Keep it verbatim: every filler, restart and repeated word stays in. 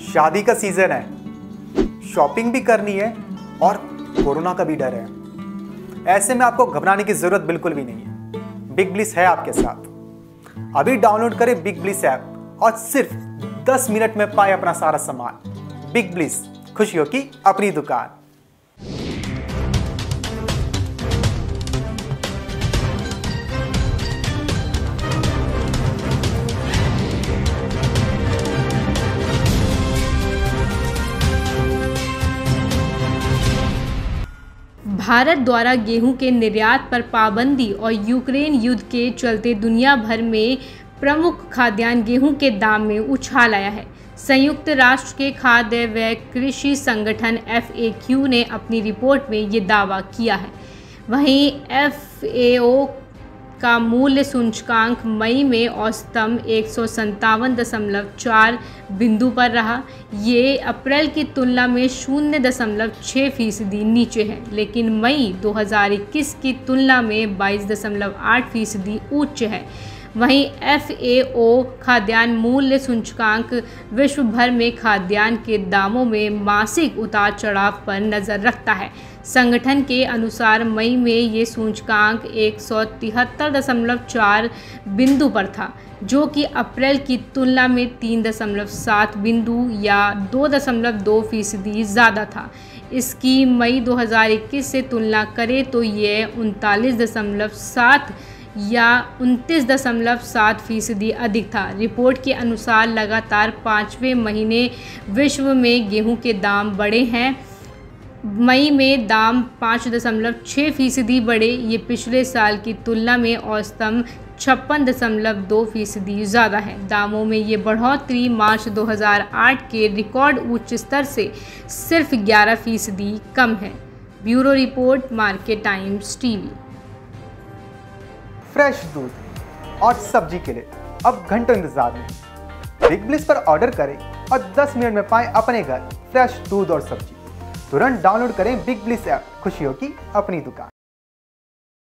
शादी का सीजन है, शॉपिंग भी करनी है और कोरोना का भी डर है। ऐसे में आपको घबराने की जरूरत बिल्कुल भी नहीं है। बिग ब्लिस है आपके साथ। अभी डाउनलोड करें बिग ब्लिस ऐप और सिर्फ दस मिनट में पाएं अपना सारा सामान। बिग ब्लिस, खुशियों की अपनी दुकान। भारत द्वारा गेहूं के निर्यात पर पाबंदी और यूक्रेन युद्ध के चलते दुनिया भर में प्रमुख खाद्यान्न गेहूं के दाम में उछाल आया है। संयुक्त राष्ट्र के खाद्य व कृषि संगठन एफ ए क्यू ने अपनी रिपोर्ट में ये दावा किया है। वहीं एफ ए ओ का मूल्य सूचकांक मई में औसतन एक सौ संतावन दशमलव चार बिंदु पर रहा। ये अप्रैल की तुलना में शून्य दशमलव छः फीसदी नीचे है, लेकिन मई दो हज़ार इक्कीस की तुलना में बाईस दशमलव आठ फीसदी उच्च है। वहीं एफ ए ओ खाद्यान्न मूल्य सूचकांक विश्व भर में खाद्यान्न के दामों में मासिक उतार चढ़ाव पर नज़र रखता है। संगठन के अनुसार मई में ये सूचकांक एक सौ तिहत्तर दशमलव चार बिंदु पर था, जो कि अप्रैल की तुलना में तीन दशमलव सात बिंदु या दो दशमलव दो फीसदी ज़्यादा था। इसकी मई दो हज़ार इक्कीस से तुलना करें तो ये उनतालीस दशमलव सात या उनतीस दशमलव सात फीसदी अधिक था। रिपोर्ट के अनुसार लगातार पाँचवें महीने विश्व में गेहूं के दाम बढ़े हैं। मई में दाम पाँच दशमलव छः फीसदी बढ़े। ये पिछले साल की तुलना में औसतन छप्पन दशमलव दो फीसदी ज़्यादा है। दामों में ये बढ़ोतरी मार्च दो हज़ार आठ के रिकॉर्ड उच्च स्तर से सिर्फ ग्यारह फीसदी कम है। Bureau report, market times TV. Fresh दूध और सब्जी के लिए अब घंटों इंतजार नहीं। बिग ब्लिस पर ऑर्डर करें और दस मिनट में पाएं अपने घर फ्रेश दूध और सब्जी। तुरंत डाउनलोड करें बिग ब्लिस ऐप, खुशियों की अपनी दुकान।